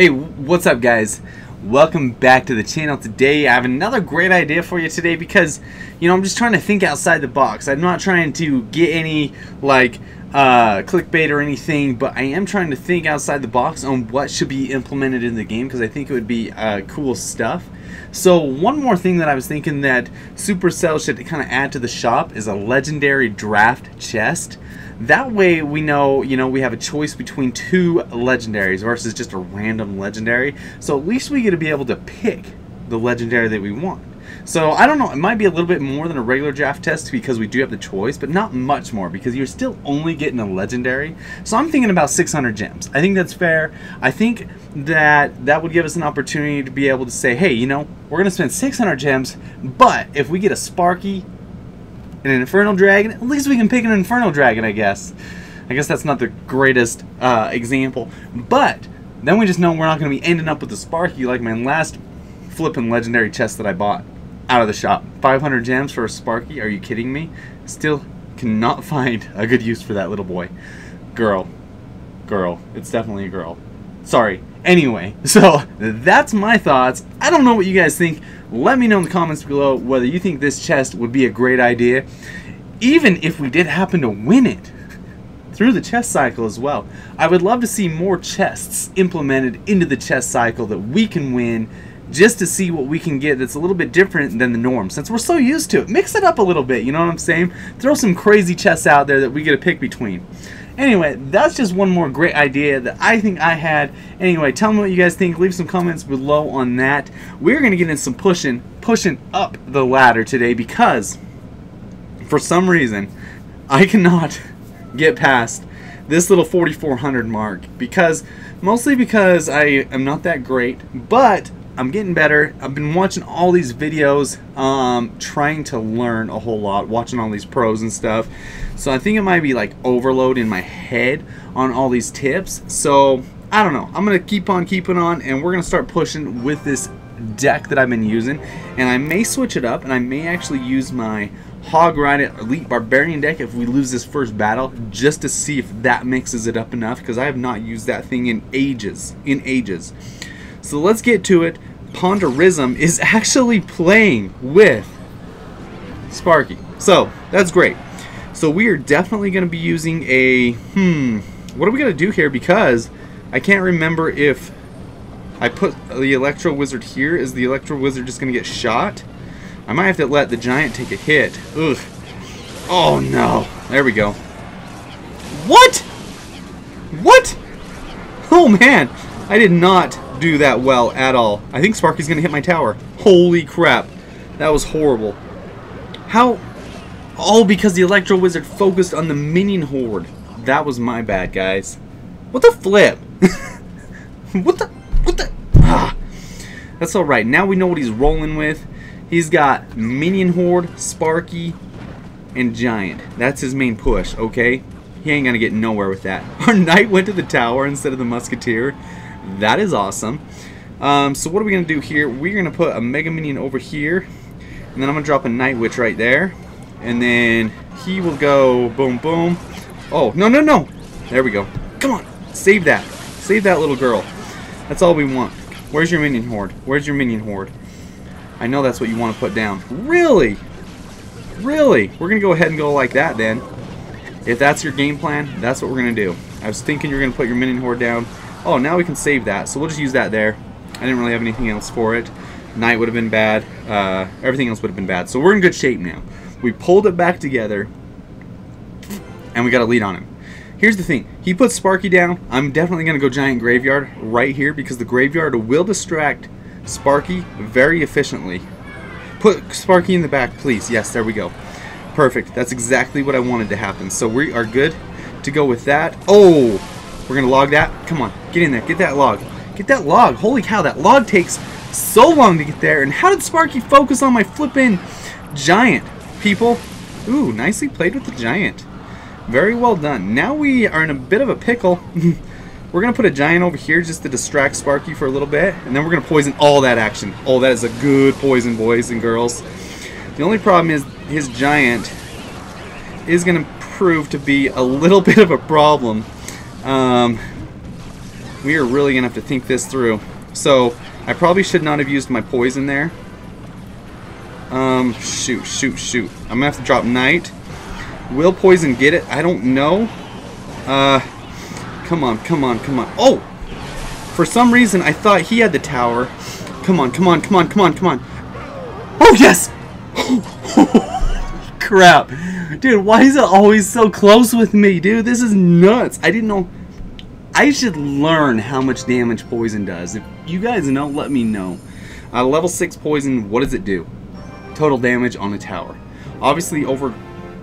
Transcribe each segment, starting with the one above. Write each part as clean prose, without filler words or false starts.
Hey, what's up guys? Welcome back to the channel. Today I have another great idea for you today because, you know, I'm just trying to think outside the box. I'm not trying to get any like clickbait or anything, but I am trying to think outside the box on what should be implemented in the game because I think it would be cool stuff. So one more thing that I was thinking that Supercell should kind of add to the shop is a legendary draft chest. That way we know, you know, we have a choice between two legendaries versus just a random legendary. So at least we get to be able to pick the legendary that we want. So I don't know, it might be a little bit more than a regular draft test because we do have the choice, but not much more because you're still only getting a legendary. So I'm thinking about 600 gems. I think that's fair. I think that would give us an opportunity to be able to say, hey, you know, we're going to spend 600 gems, but if we get a Sparky and an Infernal Dragon, at least we can pick an Infernal Dragon, I guess. I guess that's not the greatest example, but then we just know we're not going to be ending up with a Sparky like my last flipping legendary chest that I bought out of the shop. 500 gems for a Sparky? Are you kidding me? Still cannot find a good use for that little boy. Girl. It's definitely a girl. Sorry. Anyway, so that's my thoughts. I don't know what you guys think. Let me know in the comments below whether you think this chest would be a great idea, even if we did happen to win it through the chest cycle as well. I would love to see more chests implemented into the chest cycle that we can win, just to see what we can get that's a little bit different than the norm, since we're so used to it. Mix it up a little bit, you know what I'm saying? Throw some crazy chests out there that we get to pick between. Anyway, that's just one more great idea that I think I had. Anyway, tell me what you guys think. Leave some comments below on that. We're going to get in some pushing up the ladder today because, for some reason, I cannot get past this little 4,400 mark. Mostly because I am not that great, but I'm getting better. I've been watching all these videos, trying to learn a whole lot, watching all these pros and stuff. So I think it might be like overload in my head on all these tips. So I don't know. I'm going to keep on keeping on, and we're going to start pushing with this deck that I've been using. And I may switch it up, and I may actually use my Hog Rider Elite Barbarian deck if we lose this first battle, just to see if that mixes it up enough, because I have not used that thing in ages. So let's get to it. Ponderism is actually playing with Sparky, so that's great. So we are definitely going to be using a what are we going to do here, because I can't remember if I put the Electro Wizard here. Is the Electro Wizard just going to get shot? I might have to let the giant take a hit. Ugh. Oh no, there we go. What? Oh man, I did not do that well at all. I think Sparky's gonna hit my tower. Holy crap, that was horrible. How? All because the Electro Wizard focused on the minion horde. That was my bad, guys. What the flip? What the? Ah. That's all right. Now we know what he's rolling with. He's got minion horde, Sparky, and giant. That's his main push. Okay, he ain't gonna get nowhere with that. Our knight went to the tower instead of the musketeer. That is awesome. So what are we going to do here? We're going to put a Mega Minion over here, and then I'm going to drop a Night Witch right there, and then he will go boom boom. Oh no no no, there we go. Come on, save that, save that little girl. That's all we want. Where's your minion horde? Where's your minion horde? I know that's what you want to put down. Really We're going to go ahead and go like that then. If that's your game plan, that's what we're going to do. I was thinking you're going to put your minion horde down. Oh, now we can save that, so we'll just use that there. I didn't really have anything else for it. Night would have been bad. Everything else would have been bad. So we're in good shape now. We pulled it back together, and we got a lead on him. Here's the thing. He puts Sparky down. I'm definitely going to go Giant Graveyard right here, because the Graveyard will distract Sparky very efficiently. Put Sparky in the back, please. Yes, there we go. Perfect. That's exactly what I wanted to happen. So we are good to go with that. Oh! We're going to log that. Come on. Get in there. Get that log. Get that log. Holy cow, that log takes so long to get there. And how did Sparky focus on my flippin' giant, people? Ooh, nicely played with the giant. Very well done. Now we are in a bit of a pickle. We're going to put a giant over here just to distract Sparky for a little bit. And then we're going to poison all that action. Oh, that is a good poison, boys and girls. The only problem is his giant is going to prove to be a little bit of a problem. We are really going to have to think this through. So, I probably should not have used my poison there. Shoot. I'm going to have to drop Knight. Will poison get it? I don't know. Come on. Oh! For some reason, I thought he had the tower. Come on. Oh, yes! Crap. Dude, why is it always so close with me, dude? This is nuts. I didn't know. I should learn how much damage poison does. If you guys know, let me know. Level 6 poison, what does it do? Total damage on a tower. Obviously, over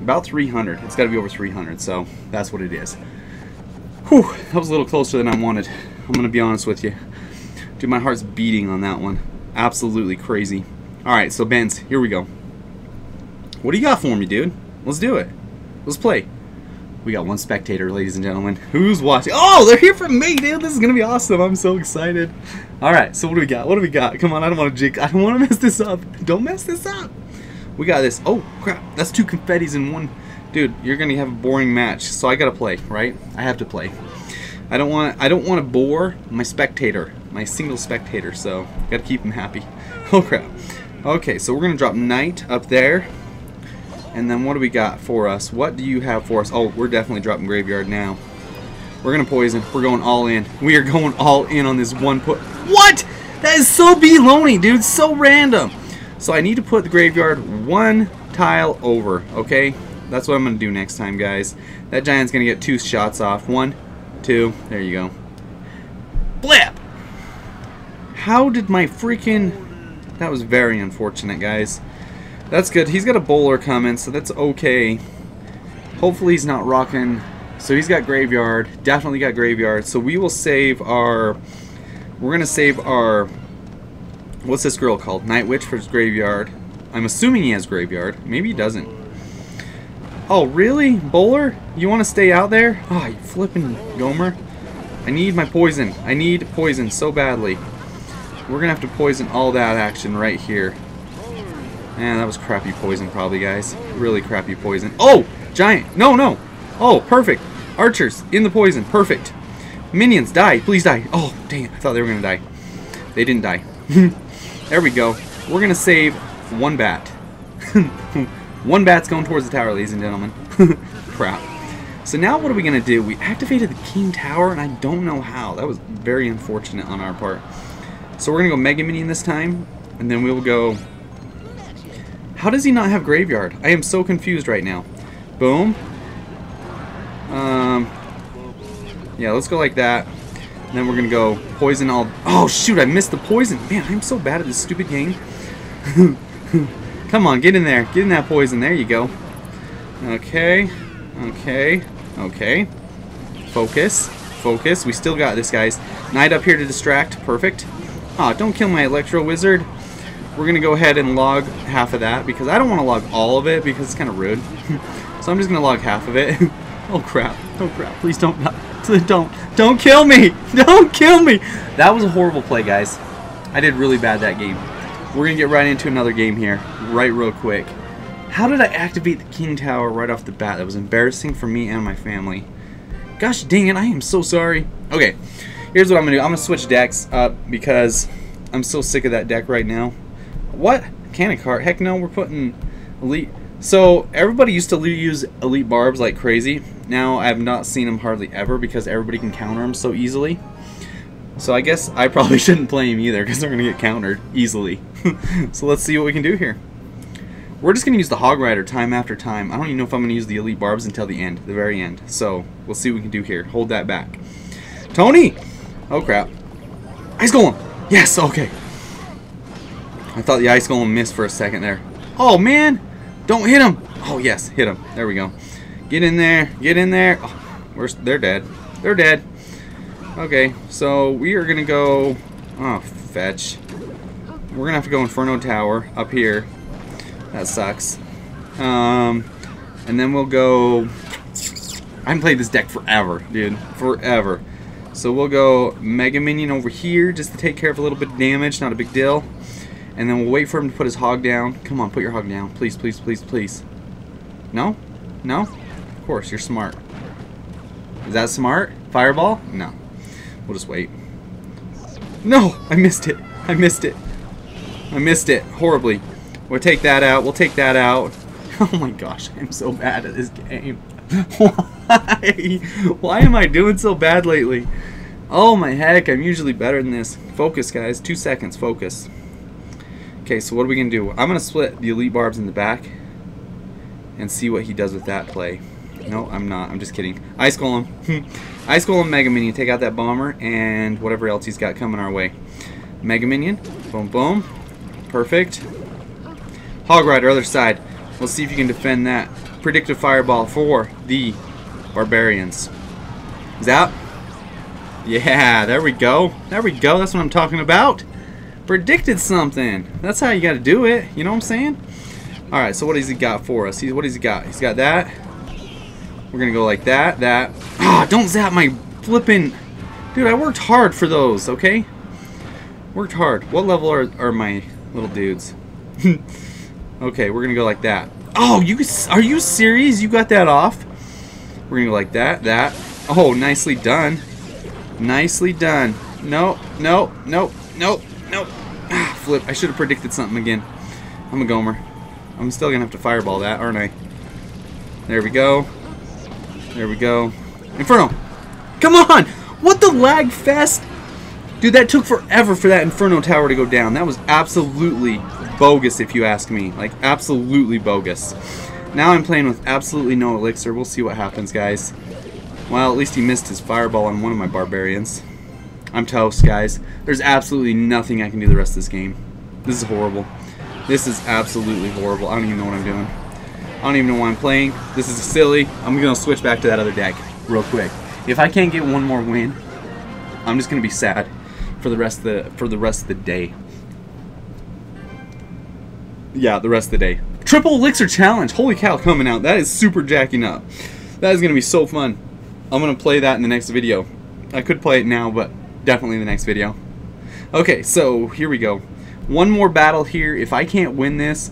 about 300. It's got to be over 300, so that's what it is. Whew, that was a little closer than I wanted. I'm going to be honest with you. Dude, my heart's beating on that one. Absolutely crazy. Alright, so Benz, here we go. What do you got for me, dude? Let's do it. Let's play. We got one spectator, ladies and gentlemen. Who's watching? Oh, they're here for me, dude. This is going to be awesome. I'm so excited. Alright, so what do we got? Come on, I don't want to jig. I don't want to mess this up. Don't mess this up. We got this. Oh, crap. That's 2 confettis in one. Dude, you're going to have a boring match. So I got to play, right? I have to play. I don't want to bore my spectator, my single spectator, so got to keep him happy. Oh, crap. Okay, so we're going to drop Knight up there. And then what do we got for us? What do you have for us? Oh, we're definitely dropping Graveyard now. We're going to poison. We're going all in. We are going all in on this one put. What? That is so baloney, dude. So random. So I need to put the Graveyard one tile over, okay? That's what I'm going to do next time, guys. That giant's going to get 2 shots off. 1, 2. There you go. Blip! How did my freaking... That was very unfortunate, guys. That's good. He's got a bowler coming, so that's okay. Hopefully he's not rocking. So he's got Graveyard. Definitely got Graveyard. So we will save our... We're going to save our... What's this girl called? Night Witch for his Graveyard. I'm assuming he has Graveyard. Maybe he doesn't. Oh, really? Bowler? You want to stay out there? Oh, you flipping Gomer. I need my poison. I need poison so badly. We're going to have to poison all that action right here. Man, that was crappy poison probably, guys. Really crappy poison. Oh! Giant! No! Oh, perfect! Archers, in the poison. Perfect. Minions, die! Please die! Oh, dang it. I thought they were going to die. They didn't die. There we go. We're going to save 1 bat. 1 bat's going towards the tower, ladies and gentlemen. Crap. So now what are we going to do? We activated the King Tower, and I don't know how. That was very unfortunate on our part. So we're going to go Mega Minion this time, and then we will go... How does he not have Graveyard? I am so confused right now. Boom. Yeah, let's go like that. And then we're going to go poison all... Oh, shoot, I missed the poison. Man, I'm so bad at this stupid game. Come on, get in there. Get in that poison. There you go. Okay. Focus. We still got this, guys. Knight up here to distract. Perfect. Aw, don't kill my Electro Wizard. We're going to go ahead and log half of that because I don't want to log all of it because it's kind of rude. So I'm just going to log half of it. Oh crap. Please don't kill me. Don't kill me. That was a horrible play, guys. I did really bad that game. We're going to get right into another game here real quick. How did I activate the King Tower right off the bat? That was embarrassing for me and my family. Gosh dang it. I am so sorry. Okay. Here's what I'm going to do. I'm going to switch decks up because I'm so sick of that deck right now. What? Cannon cart? Heck no, we're putting Elite. So everybody used to use Elite Barbs like crazy. Now I've not seen them hardly ever because everybody can counter them so easily. So I guess I probably shouldn't play them either because they're going to get countered easily. So let's see what we can do here. We're just going to use the Hog Rider time after time. I don't even know if I'm going to use the Elite Barbs until the end, the very end. So we'll see what we can do here. Hold that back. Tony! Oh crap. Ice Golem! Yes, okay. I thought the Ice Golem missed for a second there. Oh, man. Don't hit him. Oh, yes. Hit him. There we go. Get in there. Get in there. Oh, they're dead. They're dead. Okay. So we are going to go... Oh, fetch. We're going to have to go Inferno Tower up here. That sucks. And then we'll go... I haven't played this deck forever, dude. Forever. So we'll go Mega Minion over here just to take care of a little bit of damage. Not a big deal. And then we'll wait for him to put his hog down. Come on, put your hog down. Please, please, please, please. No? No? Of course, you're smart. Is that smart? Fireball? No. We'll just wait. No! I missed it! I missed it! I missed it horribly. We'll take that out. We'll take that out. Oh my gosh, I'm so bad at this game. Why? Why am I doing so bad lately? Oh my heck, I'm usually better than this. Focus, guys. 2 seconds. Focus. Okay, so what are we going to do? I'm going to split the Elite Barbs in the back and see what he does with that play. No, I'm not. I'm just kidding. Ice Golem. Ice Golem, Mega Minion. Take out that Bomber and whatever else he's got coming our way. Mega Minion. Boom, boom. Perfect. Hog Rider, other side. We'll see if you can defend that. Predictive Fireball for the Barbarians. Zap. Yeah, there we go. There we go. That's what I'm talking about. Predicted something. That's how you got to do it. You know what I'm saying? All right. So what has he got for us? What has he got? He's got that. We're gonna go like that. That. Ah, don't zap my flippin'. Dude, I worked hard for those. Okay. Worked hard. What level are my little dudes? Okay, we're gonna go like that. Oh, you are you serious? You got that off? We're gonna go like that. That. Oh, nicely done. Nicely done. No. No. No. No. Nope. Ah, flip. I should have predicted something again. I'm a Gomer. I'm still going to have to fireball that, aren't I? There we go. There we go. Inferno! Come on! What the lag fest? Dude, that took forever for that Inferno Tower to go down. That was absolutely bogus, if you ask me. Like, absolutely bogus. Now I'm playing with absolutely no elixir. We'll see what happens, guys. Well, at least he missed his fireball on one of my barbarians. I'm toast, guys. There's absolutely nothing I can do the rest of this game. This is horrible. This is absolutely horrible. I don't even know what I'm doing. I don't even know why I'm playing. This is silly. I'm going to switch back to that other deck real quick. If I can't get one more win, I'm just going to be sad for the rest of the day. Yeah, the rest of the day. Triple Elixir Challenge. Holy cow, coming out. That is super jacking up. That is going to be so fun. I'm going to play that in the next video. I could play it now, but definitely the next video. Okay, so here we go. One more battle here. If I can't win this,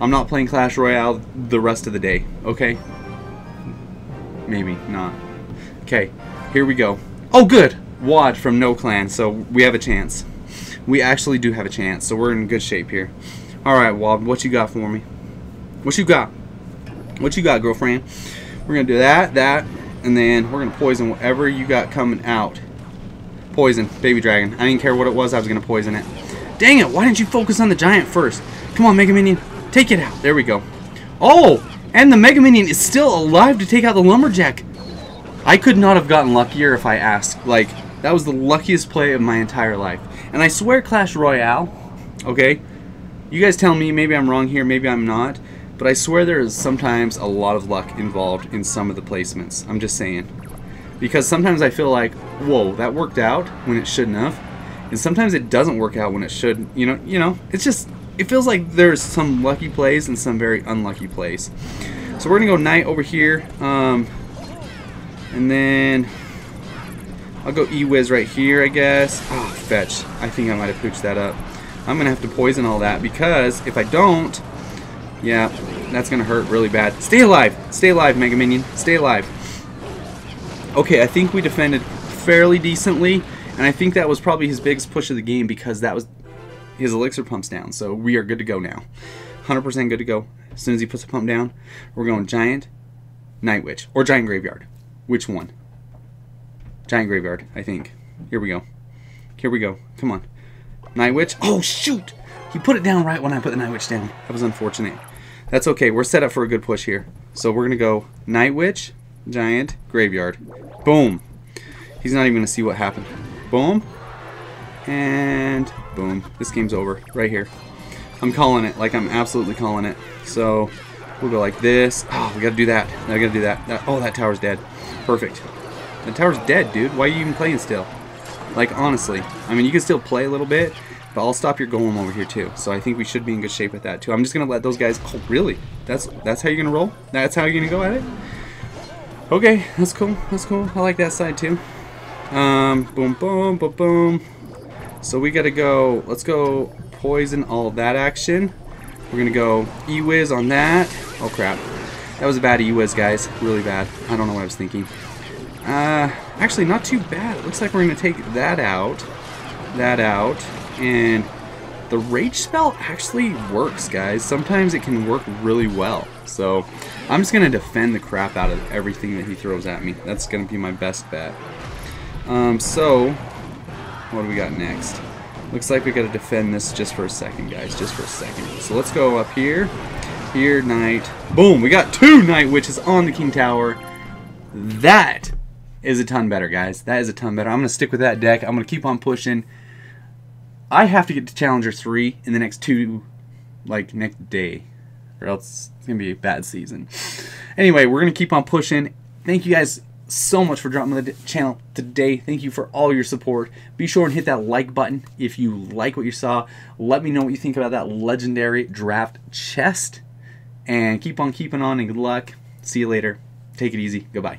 I'm not playing Clash Royale the rest of the day. Okay? Maybe not. Okay, here we go. Oh, good! Wad from No Clan, so we have a chance. We actually do have a chance, so we're in good shape here. Alright, Wad, what you got for me? What you got? What you got, girlfriend? We're gonna do that, that, and then we're gonna poison whatever you got coming out. Poison, baby dragon. I didn't care what it was, I was going to poison it. Dang it, why didn't you focus on the giant first? Come on, Mega Minion, take it out. There we go. Oh, and the Mega Minion is still alive to take out the Lumberjack. I could not have gotten luckier if I asked. Like, that was the luckiest play of my entire life. And I swear Clash Royale, okay, you guys tell me, maybe I'm wrong here, maybe I'm not, but I swear there is sometimes a lot of luck involved in some of the placements. I'm just saying. Because sometimes I feel like, whoa, that worked out when it shouldn't have, and sometimes it doesn't work out when it should. You know. It's just, it feels like there's some lucky plays and some very unlucky plays. So we're gonna go knight over here, and then I'll go E-Wiz right here, I guess. Ah, oh, fetch. I think I might have pooched that up. I'm gonna have to poison all that because if I don't, yeah, that's gonna hurt really bad. Stay alive, Mega Minion, stay alive. Okay, I think we defended fairly decently, and I think that was probably his biggest push of the game because that was his elixir pumps down, so we are good to go now. 100% good to go. As soon as he puts a pump down, we're going Giant, Night Witch, or Giant Graveyard. Which one? Giant Graveyard, I think. Here we go. Here we go. Come on. Night Witch. Oh, shoot! He put it down right when I put the Night Witch down. That was unfortunate. That's okay. We're set up for a good push here. So we're going to go Night Witch, Giant, Graveyard. Boom. He's not even going to see what happened. Boom. And boom. This game's over. Right here. I'm calling it. Like, I'm absolutely calling it. So, we'll go like this. Oh, we got to do that. I got to do that. Oh, that tower's dead. Perfect. The tower's dead, dude. Why are you even playing still? Like, honestly. I mean, you can still play a little bit, but I'll stop your golem over here, too. So, I think we should be in good shape with that, too. I'm just going to let those guys... Oh, really? That's how you're going to roll? That's how you're going to go at it? Okay, that's cool, that's cool. I like that side too. Boom, boom, boom, boom. So we gotta go, let's go poison all that action. We're gonna go E-Wiz on that. Oh crap, that was a bad E-Wiz, guys, really bad. I don't know what I was thinking. Actually, not too bad. It looks like we're going to take that out, and the Rage spell actually works, guys. Sometimes it can work really well. So I'm just going to defend the crap out of everything that he throws at me. That's going to be my best bet. So what do we got next? Looks like we got to defend this just for a second, guys. Just for a second. So let's go up here. Here, Knight. Boom! We got two Night Witches on the King Tower. That is a ton better, guys. That is a ton better. I'm going to stick with that deck. I'm going to keep on pushing. I have to get to Challenger 3 in the next next day, or else it's going to be a bad season. Anyway, we're going to keep on pushing. Thank you guys so much for dropping on the channel today. Thank you for all your support. Be sure and hit that like button if you like what you saw. Let me know what you think about that legendary draft chest. And keep on keeping on, and good luck. See you later. Take it easy. Goodbye.